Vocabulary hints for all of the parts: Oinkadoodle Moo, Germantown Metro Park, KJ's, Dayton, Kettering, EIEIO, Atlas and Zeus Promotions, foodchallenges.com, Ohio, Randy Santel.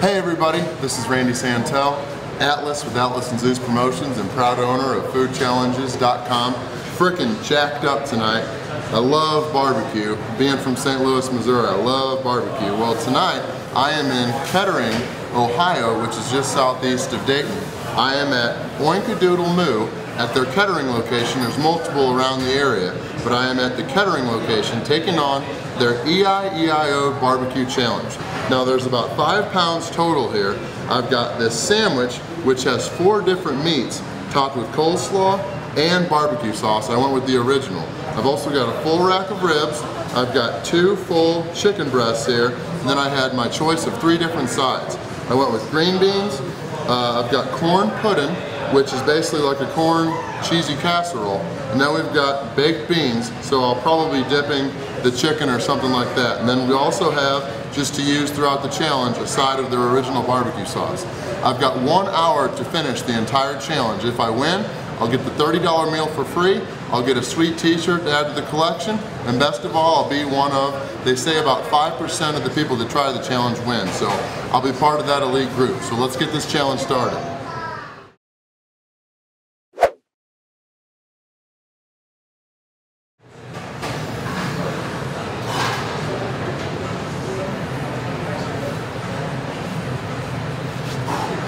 Hey everybody, this is Randy Santel, Atlas with Atlas and Zeus Promotions and proud owner of foodchallenges.com. Frickin' jacked up tonight. I love barbecue. Being from St. Louis, Missouri, I love barbecue. Well, tonight I am in Kettering, Ohio, which is just southeast of Dayton. I am at Oinkadoodle Moo at their Kettering location. There's multiple around the area, but I am at the Kettering location taking on their EIEIO Barbecue Challenge. Now there's about 5 pounds total here. I've got this sandwich, which has 4 different meats, topped with coleslaw and barbecue sauce. I went with the original. I've also got a full rack of ribs. I've got 2 full chicken breasts here, and then I had my choice of 3 different sides. I went with green beans, I've got corn pudding, which is basically like a corn cheesy casserole. And then we've got baked beans, so I'll probably be dipping the chicken or something like that. And then we also have, just to use throughout the challenge, a side of their original barbecue sauce. I've got 1 hour to finish the entire challenge. If I win, I'll get the $30 meal for free, I'll get a sweet t-shirt to add to the collection, and best of all, I'll be one of, they say about 5% of the people that try the challenge win, so I'll be part of that elite group. So let's get this challenge started.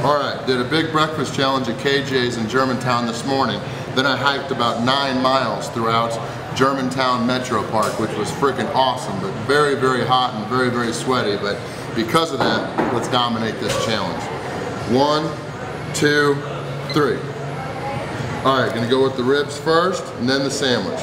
Alright, did a big breakfast challenge at KJ's in Germantown this morning. Then I hiked about 9 miles throughout Germantown Metro Park, which was freaking awesome, but very, very hot and very, very sweaty. But because of that, let's dominate this challenge. 1, 2, 3. Alright, gonna go with the ribs first and then the sandwich.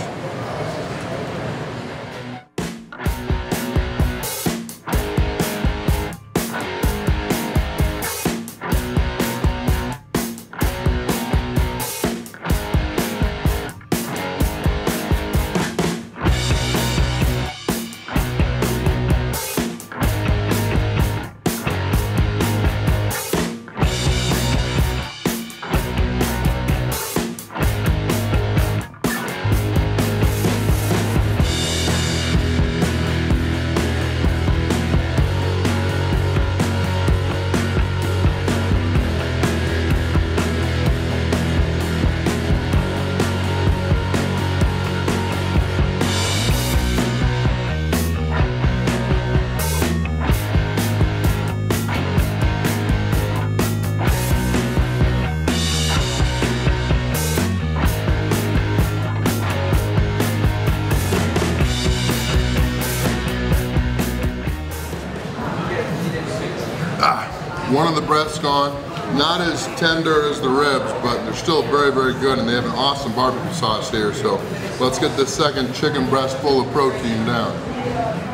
One of the breasts gone, not as tender as the ribs, but they're still very, very good, and they have an awesome barbecue sauce here, so let's get this second chicken breast full of protein down.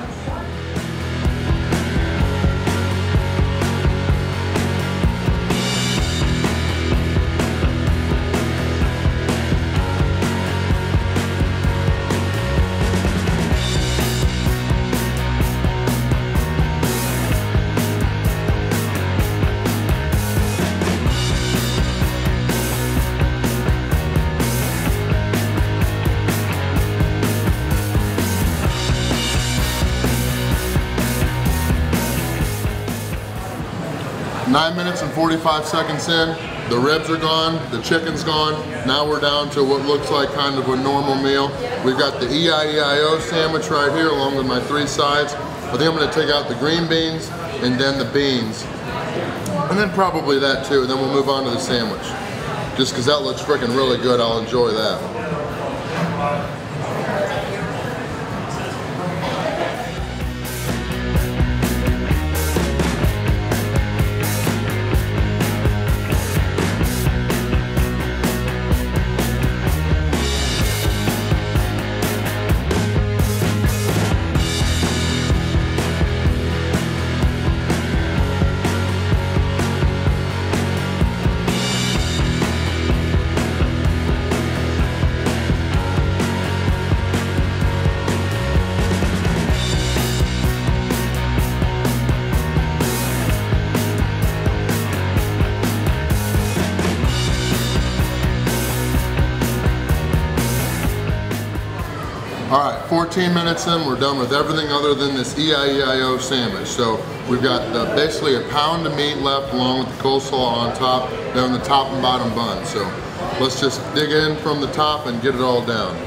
Minutes and 45 seconds in, the ribs are gone, the chicken's gone. Now we're down to what looks like kind of a normal meal. We've got the EIEIO sandwich right here along with my 3 sides. I think I'm going to take out the green beans and then the beans. And then probably that too, and then we'll move on to the sandwich. Just because that looks freaking really good, I'll enjoy that. Alright, 14 minutes in, we're done with everything other than this EIEIO sandwich. So We've got basically a pound of meat left along with the coleslaw on top, down the top and bottom bun. So let's just dig in from the top and get it all down.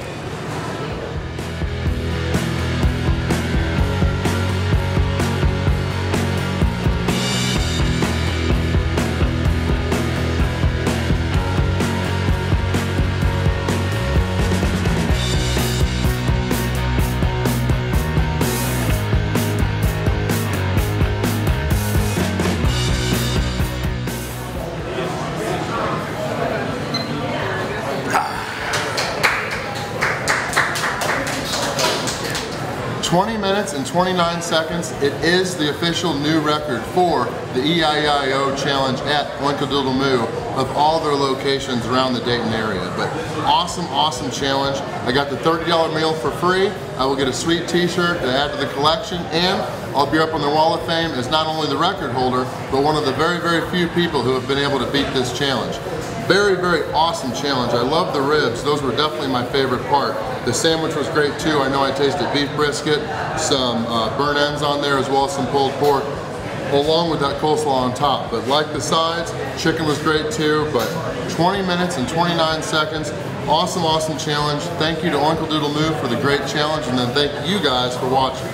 And 29 seconds. It is the official new record for the EIEIO challenge at Oinkadoodle Moo of all their locations around the Dayton area. But awesome, awesome challenge. I got the $30 meal for free. I will get a sweet t-shirt to add to the collection, and I'll be up on the Wall of Fame as not only the record holder, but one of the very, very few people who have been able to beat this challenge. Very, very awesome challenge. I love the ribs. Those were definitely my favorite part. The sandwich was great too. I know I tasted beef brisket, some burnt ends on there, as well as some pulled pork, along with that coleslaw on top. But like the sides, chicken was great too. But 20 minutes and 29 seconds. Awesome, awesome challenge. Thank you to Oinkadoodle Moo for the great challenge, and then thank you guys for watching.